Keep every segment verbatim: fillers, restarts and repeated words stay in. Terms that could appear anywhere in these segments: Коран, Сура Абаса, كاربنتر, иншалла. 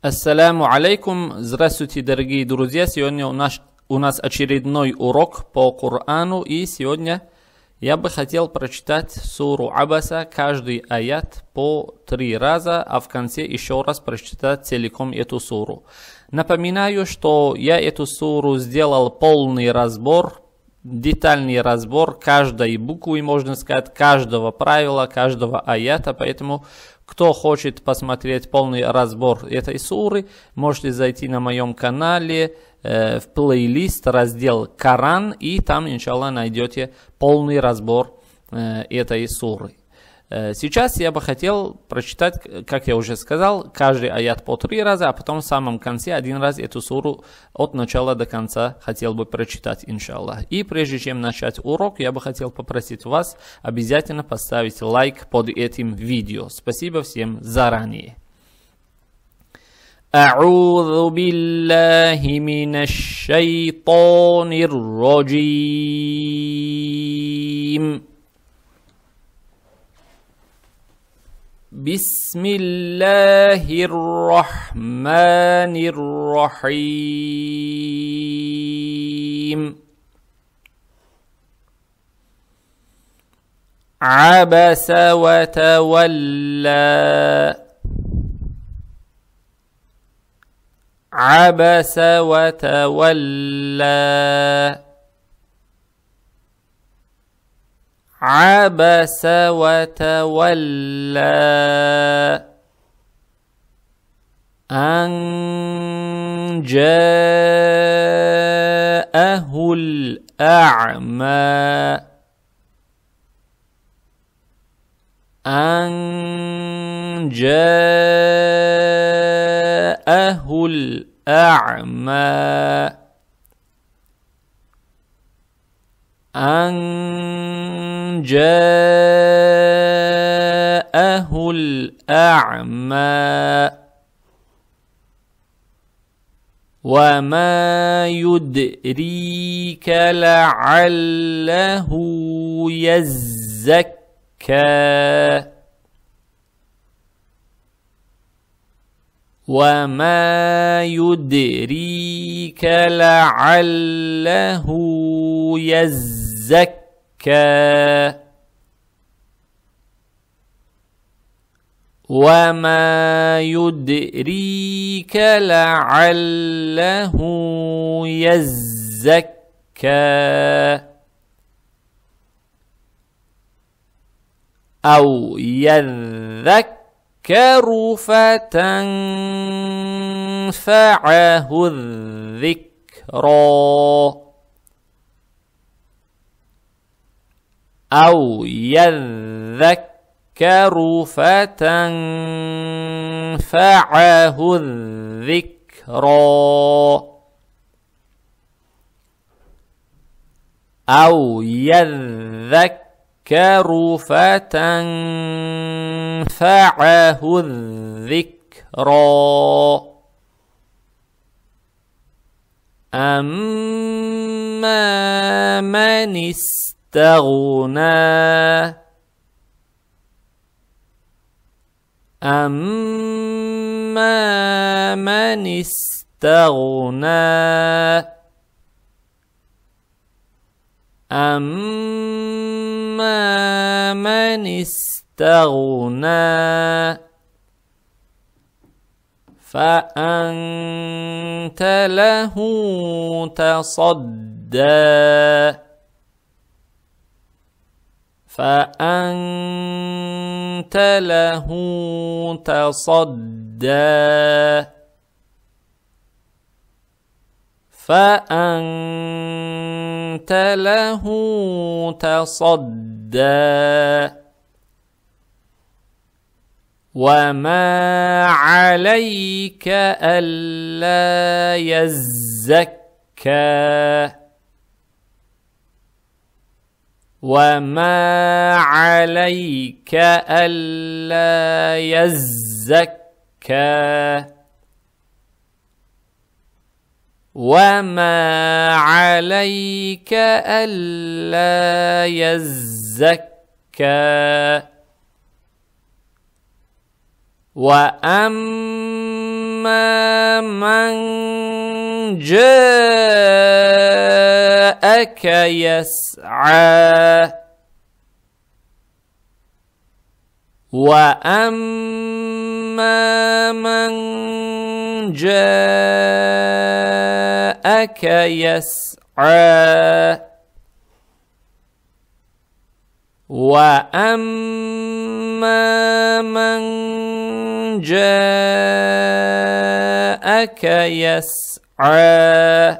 Ассаляму алейкум. Здравствуйте, дорогие друзья. Сегодня у нас, у нас очередной урок по Корану. И сегодня я бы хотел прочитать суру Абаса, каждый аят по три раза, а в конце еще раз прочитать целиком эту суру. Напоминаю, что я эту суру сделал полный разбор, детальный разбор каждой буквы, можно сказать, каждого правила, каждого аята, поэтому кто хочет посмотреть полный разбор этой суры, можете зайти на моем канале э, в плейлист, раздел Коран, и там, иншалла, найдете полный разбор э, этой суры. Э, сейчас я бы хотел прочитать, как я уже сказал, каждый аят по три раза, а потом в самом конце один раз эту суру от начала до конца хотел бы прочитать, иншалла. И прежде чем начать урок, я бы хотел попросить вас обязательно поставить лайк под этим видео. Спасибо всем заранее. أعوذ بالله من الشيطان الرجيم. بسم الله الرحمن الرحيم. عبس وتولى. عبس وتولى. عبس وتولى أن جاءه الأعمى. أن جاءه الأعمى. أن جاءه الأعمى وما يدريك لعله يزكى. وما يدريك لعله يزكى. زكى وما يدريك لعله يزكى أو يذكر فتنفعه الذكرى. أو يذكر فتنفعه الذكرى. أو يذكر فتنفعه الذكرى. أما من استغنى. أما من استغنى. أما من استغنى فأنت له تصدى. فأنت له تصدى. فأنت له تصدى وما عليك ألا يزكى. وما عليك ألا يزكى. وما عليك ألا يزكى وأما أما من جاءك يسعى وأما من جاءك يسعى وأما من جاءك يسعى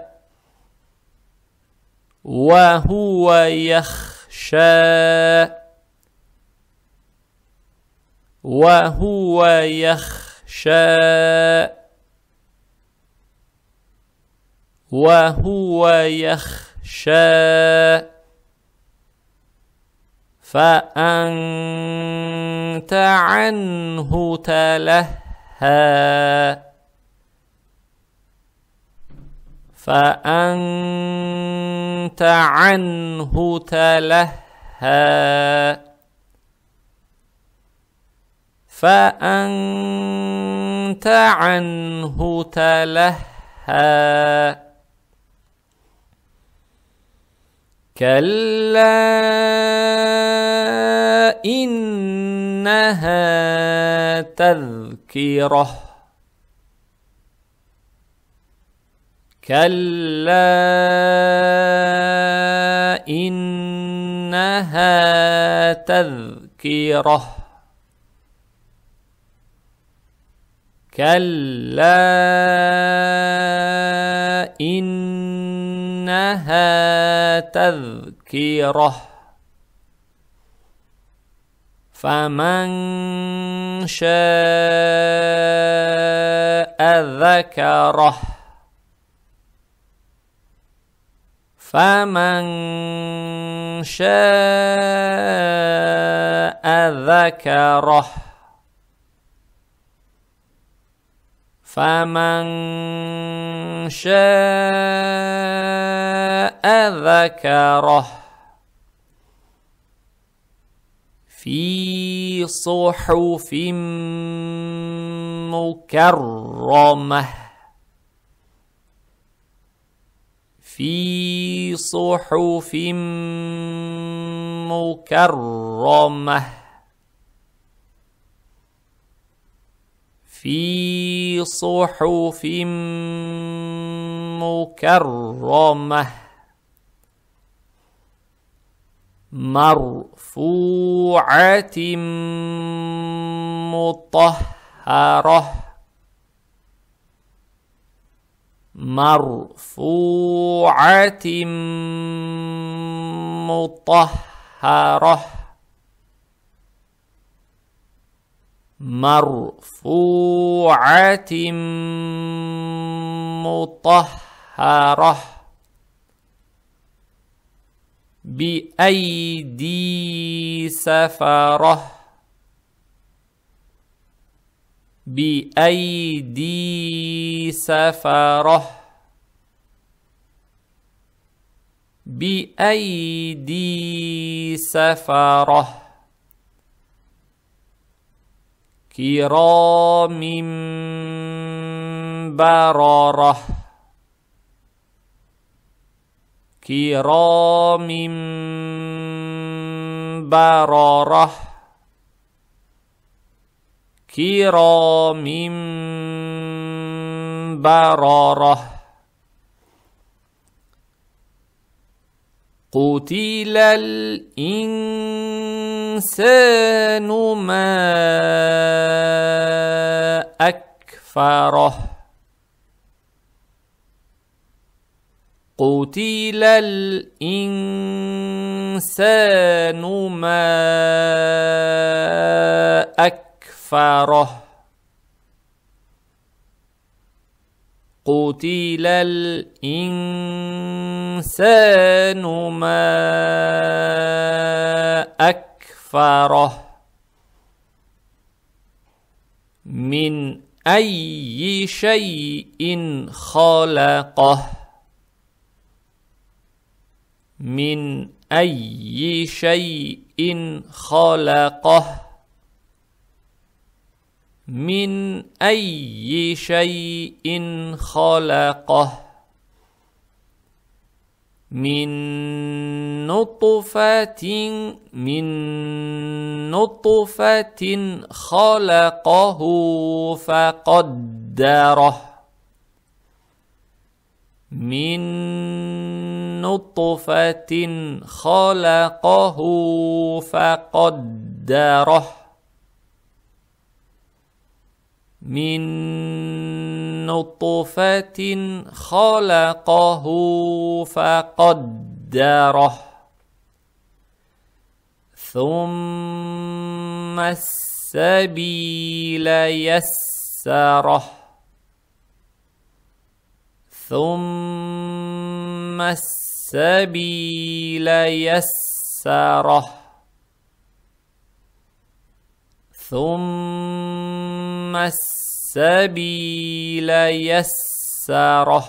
وهو يخشى وهو يخشى وهو يخشى فأنت عنه تلهى فأنت عنه تلهى فأنت عنه تلهى كلا إنها تذكرة كلا إنها تذكرة كلا إنها تذكرة فمن شاء ذكره فمن شاء ذكره فمن شاء ذكره في صحف مكرمة في صحف مكرمة في صحف مكرمة مرفوعة مطهرة مرفوعة مطهرة مرفوعة مطهرة بأيدي سفرة بأيدي سفرة بأيدي سفرة كرام بررة كرام بررة كرام بررة قتل الإنسان ما أكفره قتل الإنسان ما أكفره قتل الإنسان ما أكفره من أي شيء خلقه من أي شيء خلقه من أي شيء خلقه من نطفة من نطفة خلقه فقدره من نطفة خلقه فقدره من نطفة خلقه فقدره ثم السبيل يسره ثم السبيل يسره ثم السبيل يسره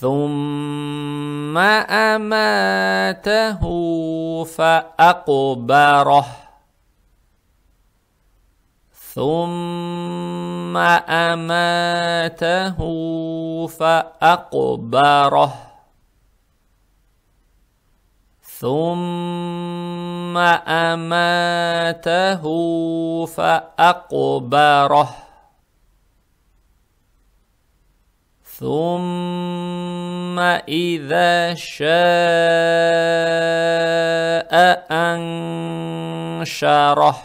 ثم أماته فأقبره ثم أماته فأقبره ثم أماته فأقبره ثم إذا شاء أنشره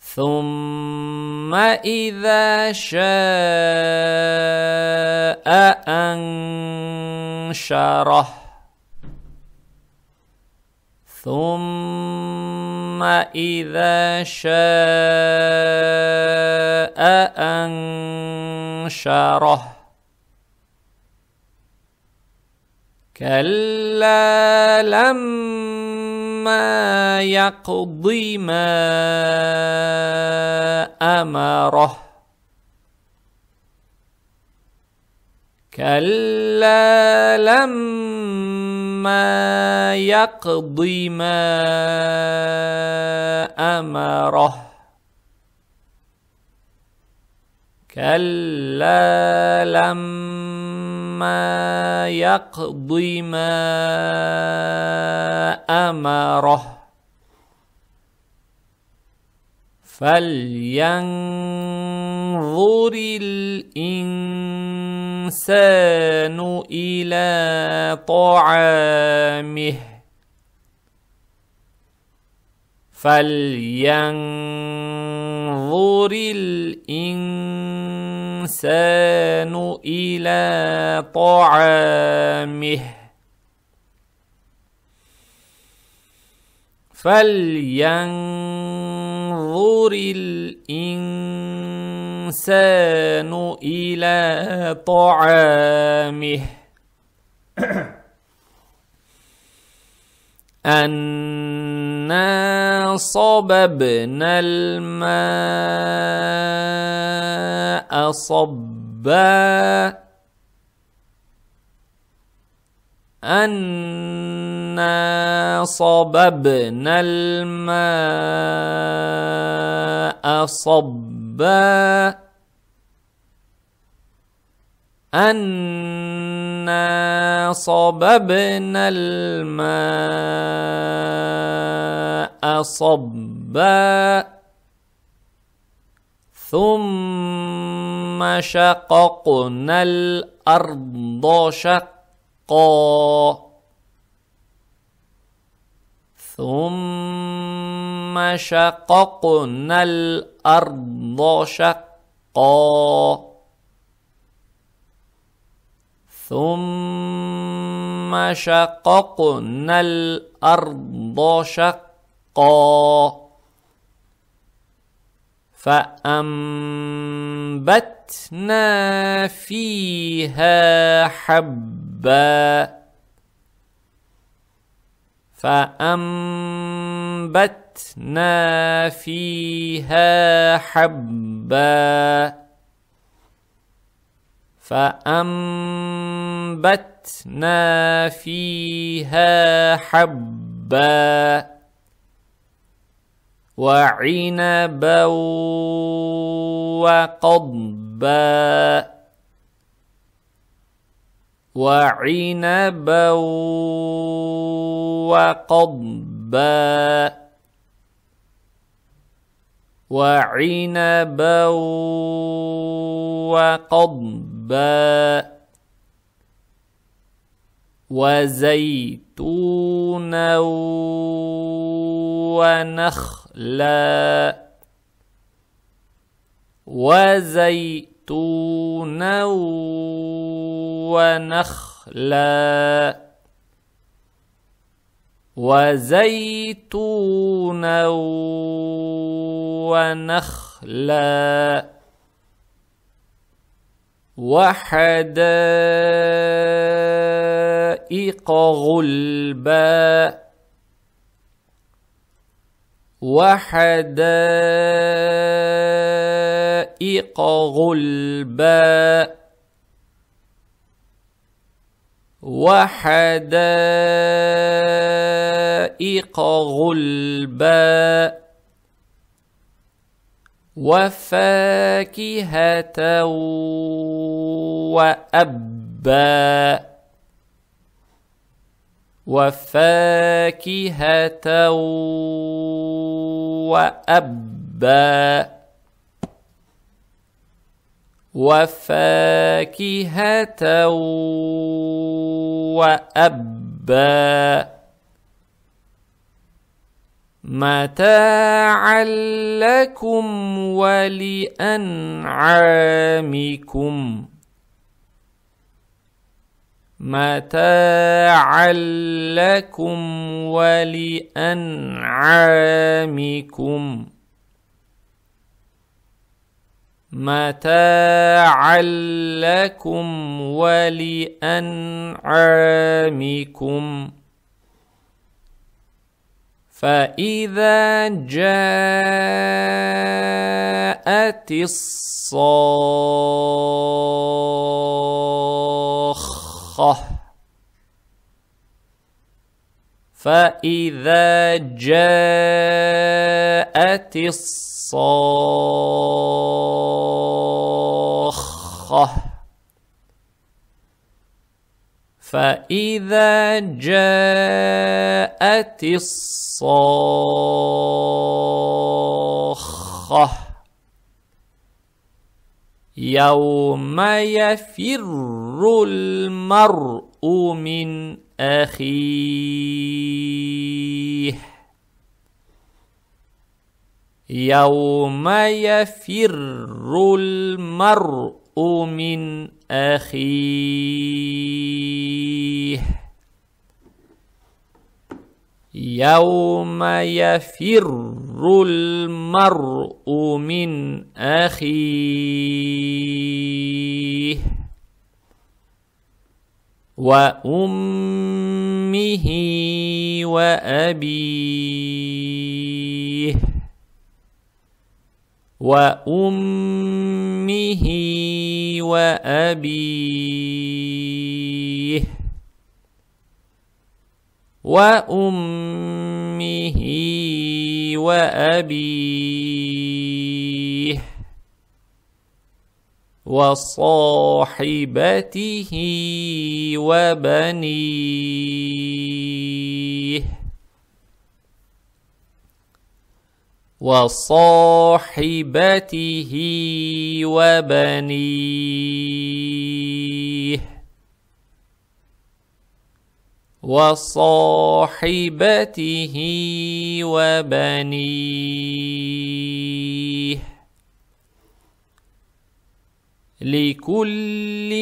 ثم إذا شاء أنشره ثم إذا شاء أنشره كلا لما يقض ما أمره كلا لما يقض ما أمره كلا لما يقض ما أمره فلينظر الإنسان إلى طعامه فلينظر الإنسان إلى طعامه فلينظر الإنسان إلى طعامه أنا صببنا الماء صبا أنا صببنا الماء صبا أنا صببنا الماء صبا ثم شققنا الأرض شقا ثم شققنا الأرض شقا ثم شققنا الأرض شقا فأنبتنا فيها حبا فأنبتنا فيها حبا فأنبتنا فيها حبا وعنبا وقضبا وعنبا وقضبا وعنبا وقضبا وزيتونا ونخلا وزيتونا ونخلا وزيتونا ونخلا وحدائق غلبا وحدائق غلبا وحدائق غلبا وفاكهة وأبا وفاكهة وأبا وفاكهة وأبا متاعا لكم ولأنعامكم متاعا لكم ولأنعامكم متاعا لكم ولأنعامكم فإذا جاءت الصاخة فإذا جاءت الصاخة فإذا جاءت الصاخة يوم يفر المرء من أخيه يوم يفر المرء من أخيه يوم يفر المرء من أخيه وأمه وأبيه وأمه وأبيه وأمه وأبيه وصاحبته وبنيه وصاحبته وبنيه وصاحبته وبنيه لكل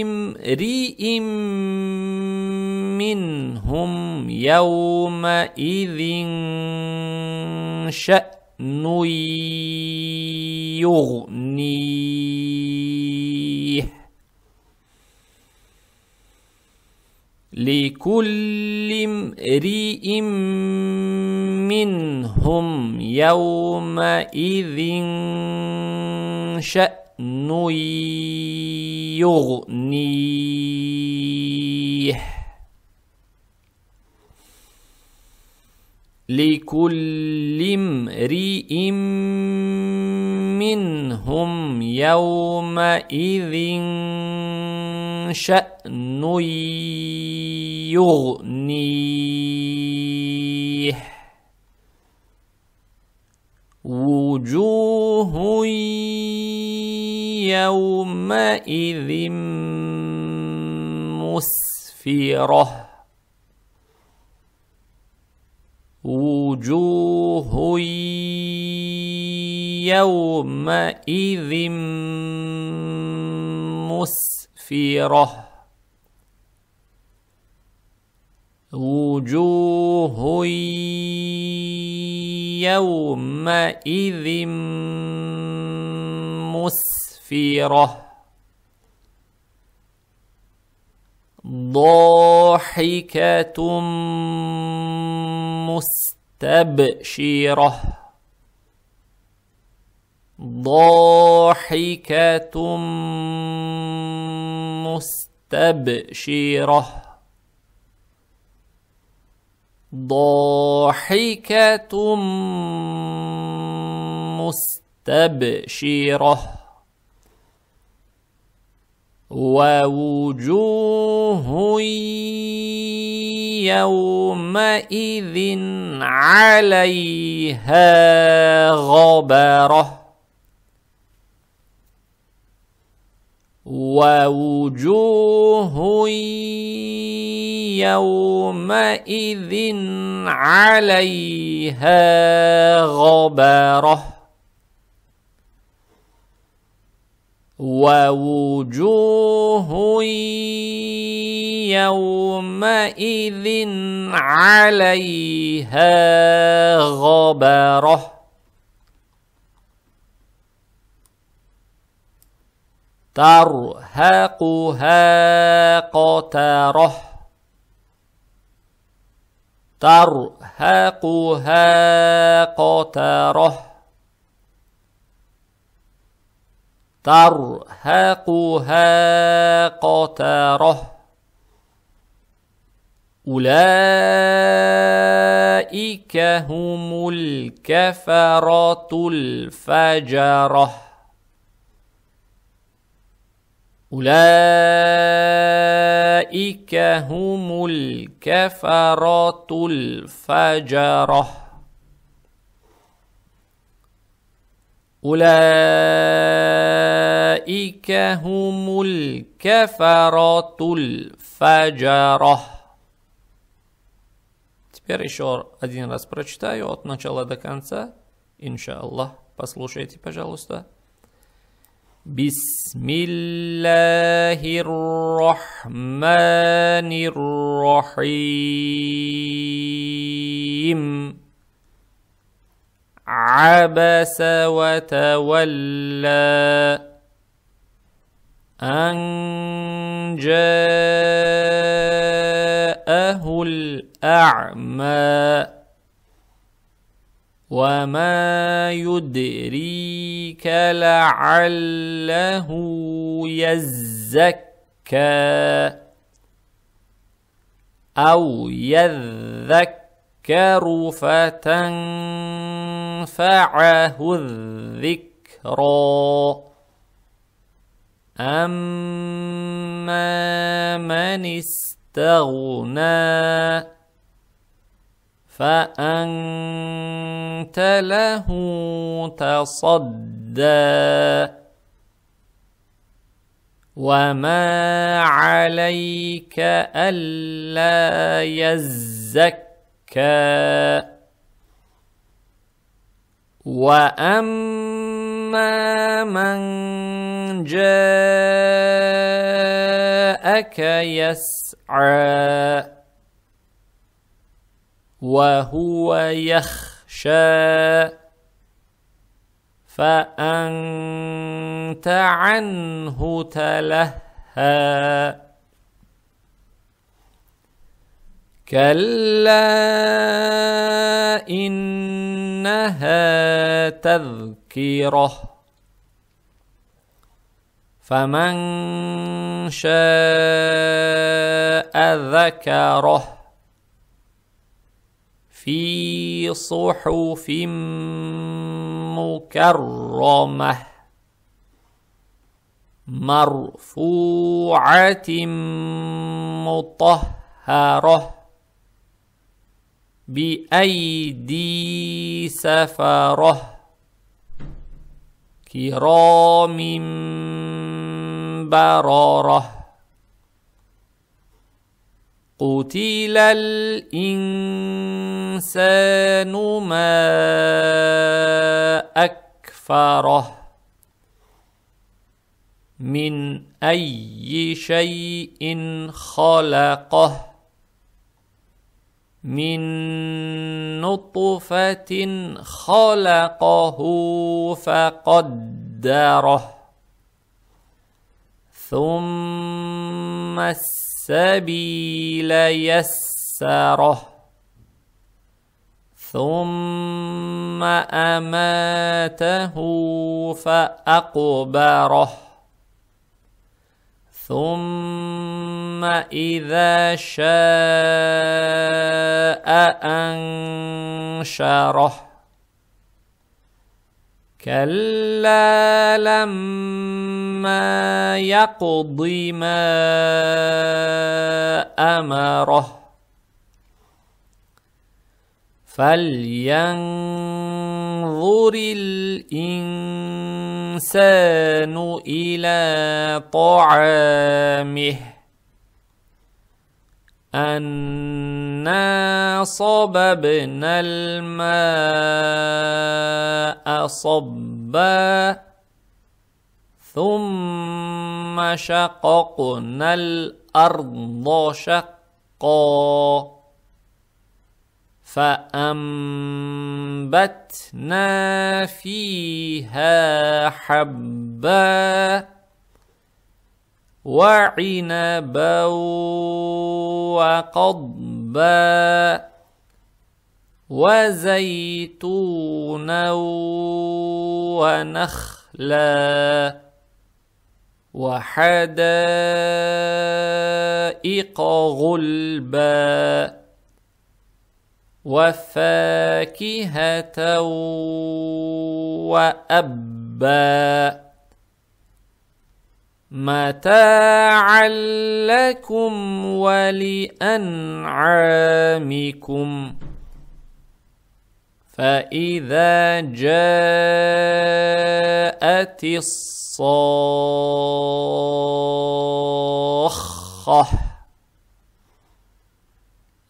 امرئ منهم يومئذ شأن يغنيه لكل امرئ منهم يومئذ شأن يغنيه لكل امرئ منهم يومئذ شأن يغنيه وجوه يومئذ مسفرة وجوه يومئذ مسفرة وجوه يومئذ مسفرة ضاحكة مستبشرة ضاحكة مستبشرة ضاحكة مستبشرة ووجوه يومئذ عليها غبرة ووجوه يومئذ عليها غبرة ووجوه يومئذ عليها غبرة ترهقها قترة ترهقها قترة ترهقها قترة أولئك هم الكفرة الفجرة أولئك هم الكفرة الفجرة أولئك هم الكفرة الفجرة. Теперь еще один раз прочитаю от начала до конца. Иншаллах, послушайте, пожалуйста. Бисмиллахир рахманир рахим. عبس وتولى أن جاءه الأعمى وما يدريك لعله يزكى أو يذكر فتنفعه فَعَهُ الذِّكْرَى أَمَّا مَنِ اسْتَغْنَى فَأَنْتَ لَهُ تَصَدَّى وَمَا عَلَيْكَ أَلَّا يَزَّكَّى وَأَمَّا مَنْ جَاءَكَ يَسْعَى وَهُوَ يَخْشَى فَأَنْتَ عَنْهُ تَلَهَّى كَلَّا إِنَّهَا تَذْكِرَةٌ فَمَنْ شَاءَ ذَكَرَهُ في صحف مكرمة مرفوعة مطهرة بأيدي سفرة كرام بررة. قُتِلَ الْإِنْسَانُ مَا أَكْفَرَهُ مِنْ أَيِّ شَيْءٍ خَلَقَهُ مِنْ نُطْفَةٍ خَلَقَهُ فَقَدَّرَهُ ثُمَّ السبيل يسره ثم أماته فأقبره ثم إذا شاء أنشره. كلا لما يقض ما أمره فلينظر الإنسان إلى طعامه أنا صببنا الماء صبا ثم شققنا الأرض شقا فأنبتنا فيها حبا وعنبا وقضبا وزيتونا ونخلا وحدائق غلبا وفاكهة وأبا متاعا لكم ولأنعامكم. فإذا جاءت الصاخة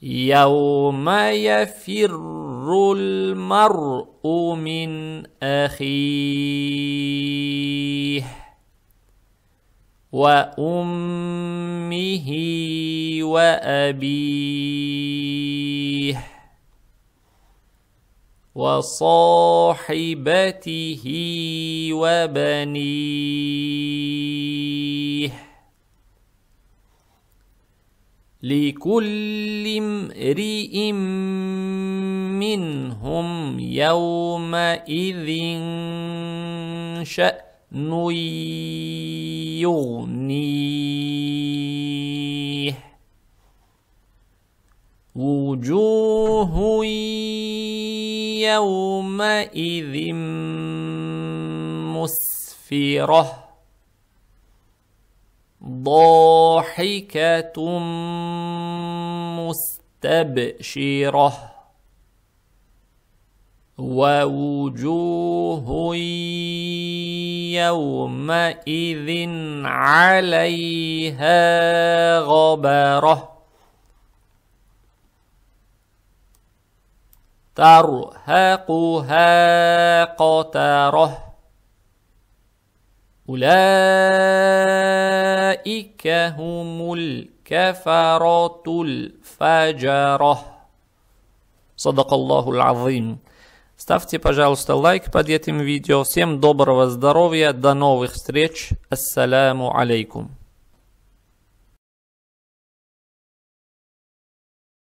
يوم يفر المرء من أخيه وأمه وأبيه وصاحبته وبنيه لكل امرئ منهم يومئذ شأن يغنيه. وجوه يومئذ مسفرة ضاحكة مستبشرة ووجوه يومئذ عليها غبرة ترهقها قترة أولئك هم الكفرة الفجرة. صدق الله العظيم. Ставьте, пожалуйста, лайк под этим видео. Всем доброго здоровья. До новых встреч. Ассаламу алейкум.